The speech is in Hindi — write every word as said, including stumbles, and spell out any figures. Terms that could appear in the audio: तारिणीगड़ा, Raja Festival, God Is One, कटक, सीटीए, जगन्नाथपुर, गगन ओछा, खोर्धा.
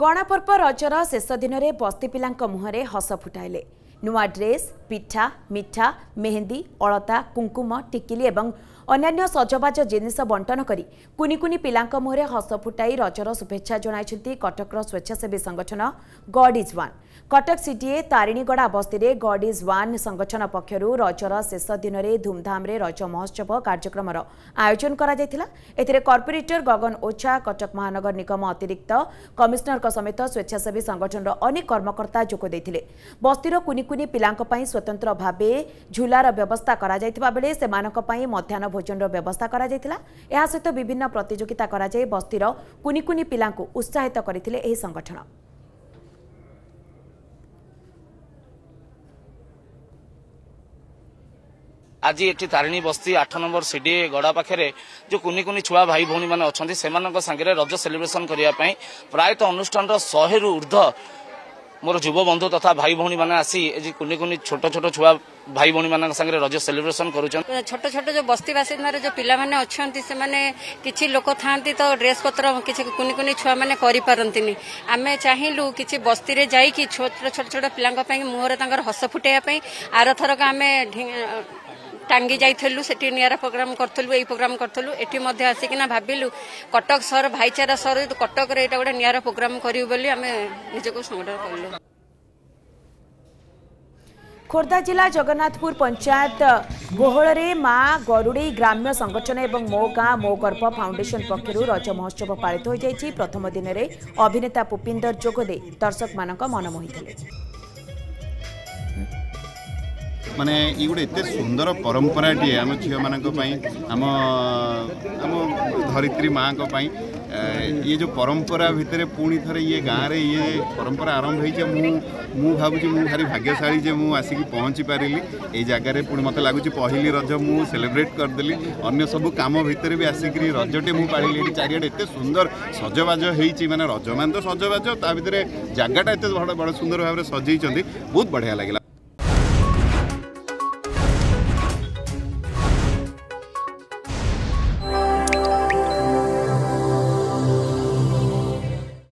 गणापर्व रजर शेष दिन में बस्ती पिलांक मुहरे हस फुटाइले। नुआ ड्रेस, पिठा, मिठा, मेहंदी, अलता, कुंकुम, टिकिली एवं अन्य सजबाज जिनिष बंटन करी कुनी कुनी पिलांक मुहरे हस फुटाई रजर शुभेच्छा जणाइछन्ती कटकर स्वेच्छासेवी संगठन God is one. कटक सीटीए तारिणीगड़ा बस्ती गॉड इज वन संगठन पक्षर रजर शेष दिन में धूमधाम रज महोत्सव कार्यक्रम आयोजन कर कॉर्पोरेटर गगन ओछा, कटक महानगर निगम अतिरिक्त कमिशनर समेत स्वेच्छासेवी संगठन अनेक कर्मकर्ता जोगदेते। बस्तीर कुनी कुनी पिलांक पाई स्वतंत्र भाव झूलार व्यवस्था कराई से मध्याह्न भोजन व्यवस्था करा सहित विभिन्न प्रतियोगिता कर बस्तीर कुनी कुनी पिलांकु उत्साहित करथिले संगठन। आज ये तारिणी बस्ती आठ नंबर सीडी गड़ा पाखे जो कुनी कुनी छुआ भाई भौणी मैंने अच्छा से मांगे रज सेलिब्रेशन करने प्रायतः अनुष्ठान शहे रु ऊर्ध मोर युव बंधु तथा भाई भौणी मैंने आसी कुनी कुनी छोट छोट छुआ भाई भौणी मान संगे रज सेलिब्रेशन कर छोट छोट जो बस्ती बासिंदार जो पिला माने अछंती से माने किछि लोक थांती तो ड्रेस पत्र किछि कुनी कुनी छुआ माने करि पारंतिनी। आमे चाहिलु किछि बस्ती रे जाई कि छोट छोट छोट पिलांक पई मुहरे तांगर हस फुटेया पई आर थरक आमे टांगी जाइलु से निरा प्रोग्राम करूँ ये प्रोग्राम करूँ ये आसिक भाविलु कटक सर भाईचारा सर कटक ये गोटे निरा प्रोग्राम करूँ बोली आम निजक संगठन करूँ। खोर्धा जिला जगन्नाथपुर पंचायत गोहलरे माँ गरुड़ी ग्राम्य संगठन एवं मो गाँ मो गर्व फाउंडेशन पक्षर रज महोत्सव पालित हो जाएगी। प्रथम दिन में अभिनेता भूपिंदर जोगदे दर्शक मान मन मोहिते। माने ये गोटे एत सुंदर परंपराटे आम झील मान आम आम धरित्री माँ ये जो परंपरा भितर पुणी थे ये गाँव में ये परंपरा आरंभ हो मु भावी मु भारी भाग्यशाली जे मु आसिक पहुँची पारि ये जगार पुणी मत लगुच पहली रज मु सेलिब्रेट करदेली अगर सब कम भितर भी आसिक रजटे मु पाड़ी चारिड़े एत सुंदर सजबाज होती मानने रज मान तो सजबाज ता भर जगाटा एत बड़ सुंदर भाव में सजई बहुत बढ़िया लगे।